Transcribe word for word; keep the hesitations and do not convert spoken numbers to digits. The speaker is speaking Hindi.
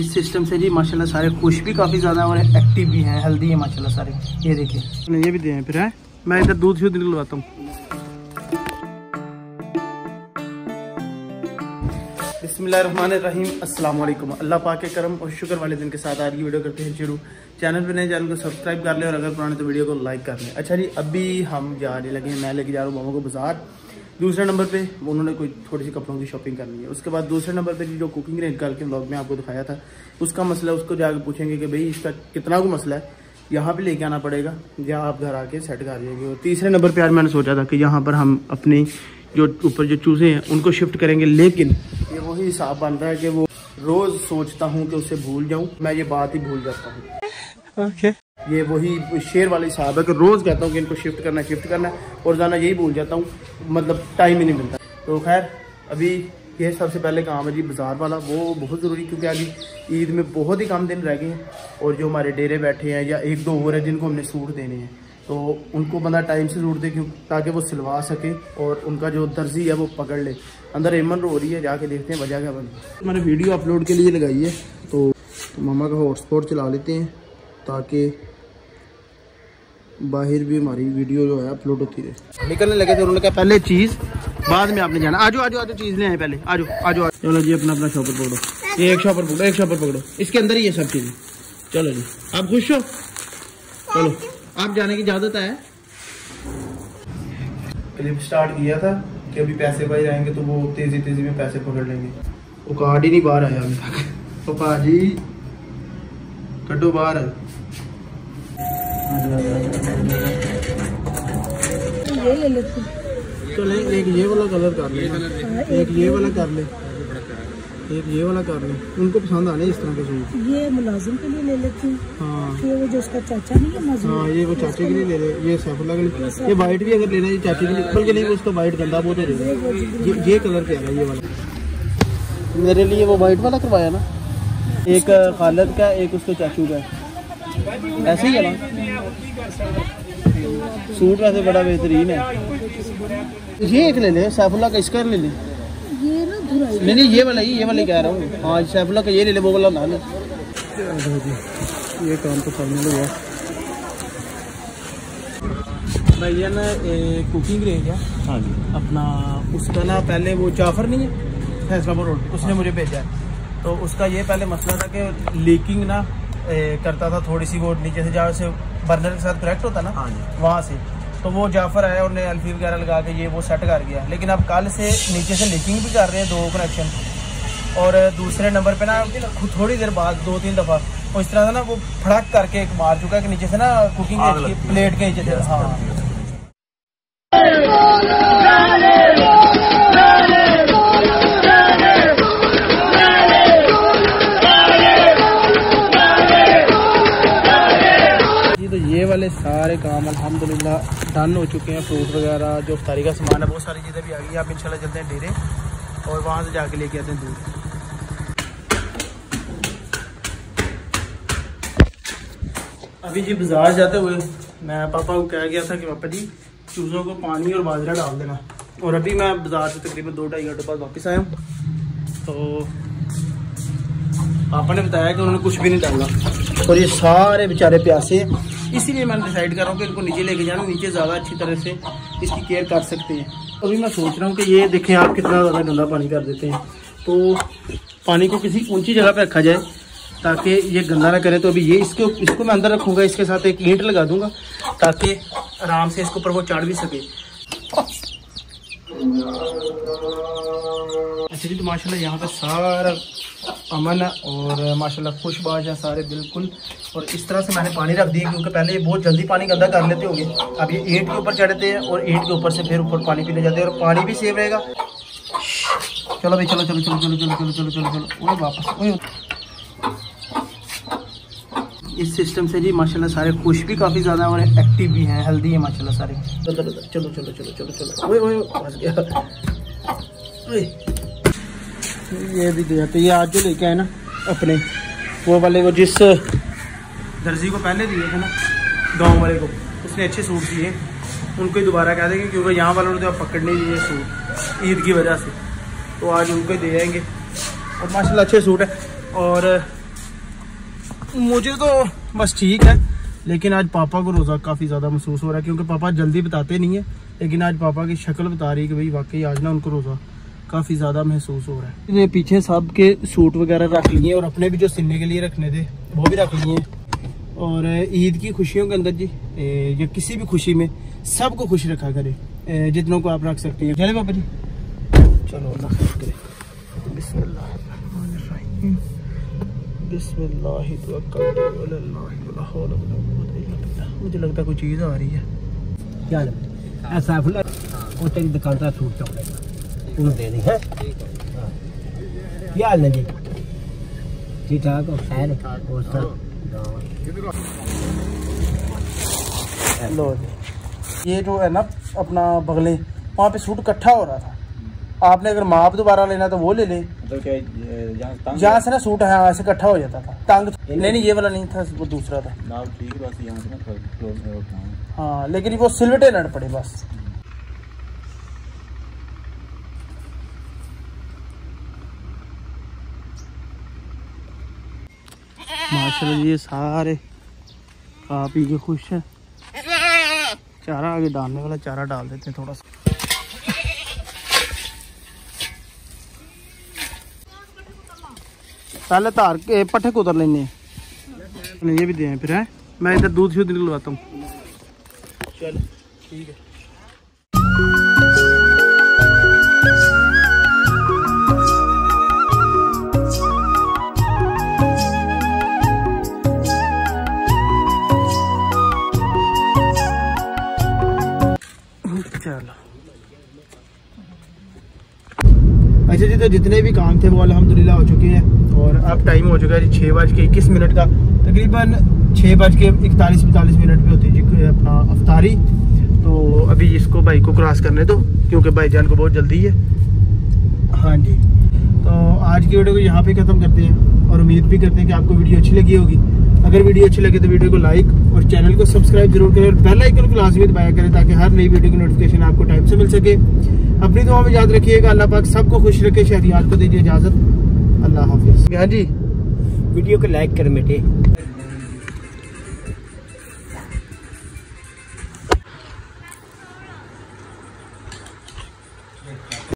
इस सिस्टम से जी माशाल्लाह सारे खुश भी काफ़ी ज़्यादा और एक्टिव भी हैं, हेल्दी है माशाल्लाह सारे। ये देखिए ये भी दे हैं फिर है। मैं इधर दूध शूध निकलवाता हूँ। बिस्मिल्लाहिर्रहमानिर्रहीम, अस्सलाम वालेकुम। अल्लाह पाक के करम और शुक्र वाले दिन के साथ आज की वीडियो करते हैं शुरू। चैनल पर नए चैनल को सब्सक्राइब कर लें और अगर पुराने तो वीडियो को लाइक कर लें। अच्छा जी, अभी हम जा रहे लगे मैं लेके जा रहा हूँ मामा को बाजार। दूसरे नंबर पे उन्होंने कोई थोड़ी सी कपड़ों की शॉपिंग करनी है। उसके बाद दूसरे नंबर पे जो कुकिंग रेट करके ब्लॉग में आपको दिखाया था उसका मसला, उसको जाकर पूछेंगे कि भाई इसका कितना को मसला है, यहाँ पे लेके आना पड़ेगा या आप घर आके सेट कर लेंगे। और तीसरे नंबर पे आज मैंने सोचा था कि यहाँ पर हम अपने जो ऊपर जो चूज़े हैं उनको शिफ्ट करेंगे, लेकिन ये वही हिसाब बन रहा है कि वो रोज़ सोचता हूँ कि उसे भूल जाऊँ, मैं ये बात ही भूल जाता हूँ। ओके, ये वही शेर वाली साहब है कि रोज़ कहता हूँ कि इनको शिफ्ट करना है शिफ्ट करना है और जाना यही भूल जाता हूँ, मतलब टाइम ही नहीं मिलता। तो खैर अभी ये सबसे पहले काम है जी बाज़ार वाला, वो बहुत ज़रूरी क्योंकि अभी ईद में बहुत ही कम दिन रह गए हैं और जो हमारे डेरे बैठे हैं या एक दो और हैं जिनको हमने सूट देने हैं तो उनको बंदा टाइम से सूट दे क्यों ताकि वो सिलवा सके और उनका जो दर्जी है वो पकड़ ले। अंदर एमन रो रही है, जाके देखते हैं वजह क्या बन। मैंने वीडियो अपलोड के लिए लगाई है तो मामा का हॉटस्पॉट चला लेते हैं ताकि बाहर भी हमारी वीडियो जो है अपलोड होती रहे। निकलने लगे थे, उन्होंने कहा पहले चीज़ बाद में आपने जाना। आजो आजो आजो चीज़ ले आए पहले, आजो आजो आजो। चलो जी अपना अपना शॉपर पकड़ो, ये एक शॉपर पकड़ो, एक शॉपर पकड़ो, इसके अंदर ही ये सब चीज़ें। चलो जी आप खुश हो, चलो आप जाने की इजाज़त है। क्लिप स्टार्ट किया था कि अभी पैसे बाहर आएंगे तो वो तेज़ी तेज़ी में पैसे पकड़ लेंगे। वो कार्ड ही नहीं बाहर आया अभी तक। वो भाजी कटो बाहर। ये ले ले तो ले, एक ये वाला कलर कर ले, एक ये वाला कर ले, एक ये वाला कर ले। उनको पसंद आने इस तरह के सूट। ये मुलाजिम के लिए ले लेती हूँ। हाँ ये वो जो उसका चाचा नहीं है मजदूर। हाँ ये वो चाचे के लिए ले ले, ये सैफुल्ला के लिए। ये वाइट भी अगर लेना है चाचे के लिए, बल्कि नहीं उसको वाइट गंदा बहुत है। ये ये कलर क्या है ये वाला? मेरे लिए वो वाइट वाला करवाया ना, एक खालद का एक उसके चाचू का। ऐसे ही है ना सूट, वैसे बड़ा बेहतरीन है। ये एक ले ले सैफुल्ला का, इसका ले ले। ये ना नहीं नहीं ये वाला ही, ये वाला कह रहा हूँ। हाँ सैफुल्ला का ये ले ले, वो वाला ना ले। ये काम तो फाइनल हुआ भैया ना। कुकिंग रेंज है हाँ जी अपना, उसका ना पहले वो जाफर नहीं है फैसलाबाद रोड, उसने मुझे भेजा है तो उसका ये पहले मसला था कि लीकिंग ना ए, करता था थोड़ी सी, वो नीचे से जहाँ से बर्नर के साथ कनेक्ट होता ना हाँ जी वहाँ से। तो वो जाफर आया और ने एलफी वगैरह लगा के ये वो सेट कर गया, लेकिन अब कल से नीचे से लीकिंग भी कर रहे हैं दो कनेक्शन। और दूसरे नंबर पे ना थोड़ी देर बाद दो तीन दफ़ा और इस तरह से ना वो फड़क करके एक मार चुका है कि नीचे से ना कुकिंग प्लेट के नीचे। हाँ वाले सारे काम अल्हम्दुलिल्लाह डन हो चुके हैं। फ्रूट वगैरह जो इफ्तारी का सामान है बहुत सारी चीज़ें भी आ गई। आप इंशाल्लाह चलते हैं डेरे और वहाँ से जाके लेके आते हैं दूध। अभी जी बाजार जाते हुए मैं पापा को कह गया था कि पापा जी चूज़ों को पानी और बाजरा डाल देना, और अभी मैं बाजार से तकरीबन दो ढाई घंटे बाद वापस आया हूँ तो पापा ने बताया कि उन्होंने कुछ भी नहीं डाला और ये सारे बेचारे प्यासे हैं। इसीलिए मैंने डिसाइड कर रहा हूँ कि इनको नीचे लेके जाना, नीचे ज़्यादा अच्छी तरह से इसकी केयर कर सकते हैं। अभी मैं सोच रहा हूँ कि ये देखें आप कितना ज़्यादा गंदा पानी कर देते हैं, तो पानी को किसी ऊंची जगह पे रखा जाए ताकि ये गंदा ना करे। तो अभी ये इसको इसको मैं अंदर रखूँगा, इसके साथ एक ईंट लगा दूँगा ताकि आराम से इसके ऊपर वो चढ़ भी सके। अच्छा जी तो माशाल्लाह यहाँ पर सारा अमन और माशाल्लाह खुशबाज है सारे बिल्कुल। और इस तरह से मैंने पानी रख दिया क्योंकि पहले ये बहुत जल्दी पानी गंदा कर लेते होंगे। अब ये ईंट के ऊपर चढ़ते हैं और ईंट के ऊपर से फिर ऊपर पानी पीने जाते हैं और पानी भी सेव रहेगा। चलो भाई चलो चलो चलो चलो चलो चलो चलो चलो चलो ओए वापस ओए। इस सिस्टम से जी माशाल्लाह सारे खुश भी काफ़ी ज़्यादा और एक्टिव भी हैं, हेल्दी है माशाल्लाह सारे। चलो चलो चलो चलो चलो चलो ओए ओए फंस गया। ये भी दिया तो ये आज जो लेके आए ना अपने वो वाले, वो जिस दर्जी को पहले दिए थे ना गांव वाले को, उसने अच्छे सूट दिए, उनको ही दोबारा कह देंगे क्योंकि यहाँ वालों ने तो पकड़ नहीं दिए सूट ईद की वजह से, तो आज उनको ही दे जाएंगे। और माशाल्लाह अच्छे सूट है और मुझे तो बस ठीक है, लेकिन आज पापा को रोज़ा काफ़ी ज़्यादा महसूस हो रहा है क्योंकि पापा जल्दी बताते नहीं है, लेकिन आज पापा की शक्ल बता रही है कि भाई वाकई आज ना उनको रोज़ा काफ़ी ज़्यादा महसूस हो रहा है। इन्हें पीछे साहब के सूट वगैरह रख लिए और अपने भी जो सिलने के लिए रखने थे वो भी रख लिए। और ईद की खुशियों के अंदर जी या किसी भी खुशी में सबको खुश रखा करे, जितनों को आप रख सकते हैं। चले पापा जी, चलो अल्लाह खैर करे। बिस्मिल्लाहिर्रहमानिर्रहीम, बिस्मिल्लाहिर्रहमानिर्रहीम। मुझे लगता कोई चीज़ आ रही है। क्या ऐसा दुकान का सूट चौक दे दी है। क्या हाल है जी? ठीक ठाक हो? खैर हो सब। लो ये जो है ना अपना बगले वहाँ पे सूट इकट्ठा हो रहा था। आपने अगर माप दोबारा लेना तो वो ले ले, तो क्या यहाँ से ना सूट है ऐसे इकट्ठा हो जाता था। टांग नहीं नहीं ये वाला नहीं था, वो दूसरा था। ठीक है, बस यहाँ से ना हाँ, लेकिन वो सिलवटे लड़ पड़े बस। माशाल्लाह ये सारे खा पी के खुश है। चारा आगे डालने वाला चारा डाल देते हैं थोड़ा सा। पहले तार के पट्ठे को उतर लेने हैं, ये भी दे हैं फिर है। मैं इधर दूध शूध निकलवाता हूँ। चल ठीक है। अच्छा जी, तो जितने भी काम थे वो अल्हम्दुलिल्लाह हो चुके हैं और अब टाइम हो चुका है जी छः बज के इक्कीस मिनट का। तकरीबन छः बज के इकतालीस पैंतालीस मिनट पे होती है जी अपना अफ्तारी। तो अभी इसको भाई को क्रॉस करने दो क्योंकि भाईजान को बहुत जल्दी है। हाँ जी, तो आज की वीडियो को यहाँ पे ख़त्म करते हैं और उम्मीद भी करते हैं कि आपको वीडियो अच्छी लगी होगी। अगर वीडियो अच्छी लगे तो वीडियो को लाइक और चैनल को सब्सक्राइब जरूर करें और बेल आइकन को लाजमी दबाया करें ताकि हर नई वीडियो की नोटिफिकेशन आपको टाइम से मिल सके। अपनी दुआ में याद रखिएगा। अल्लाह पाक सबको खुश रखे। शहरियार को दीजिए इजाजत। अल्लाह हाफिज़। हाँ जी, वीडियो को लाइक करें बेटे।